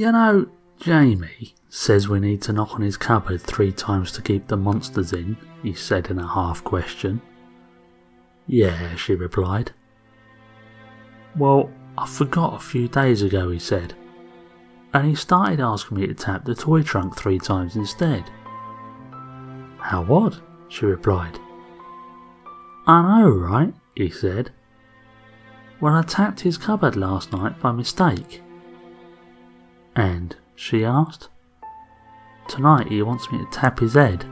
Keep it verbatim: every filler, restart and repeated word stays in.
"You know, Jamie says we need to knock on his cupboard three times to keep the monsters in," he said in a half question. "Yeah," she replied. "Well, I forgot a few days ago," he said, and he started asking me to tap the toy trunk three times instead. "How odd," she replied. "I know, right?" he said. "Well, I tapped his cupboard last night by mistake." "And?" she asked. "Tonight he wants me to tap his head."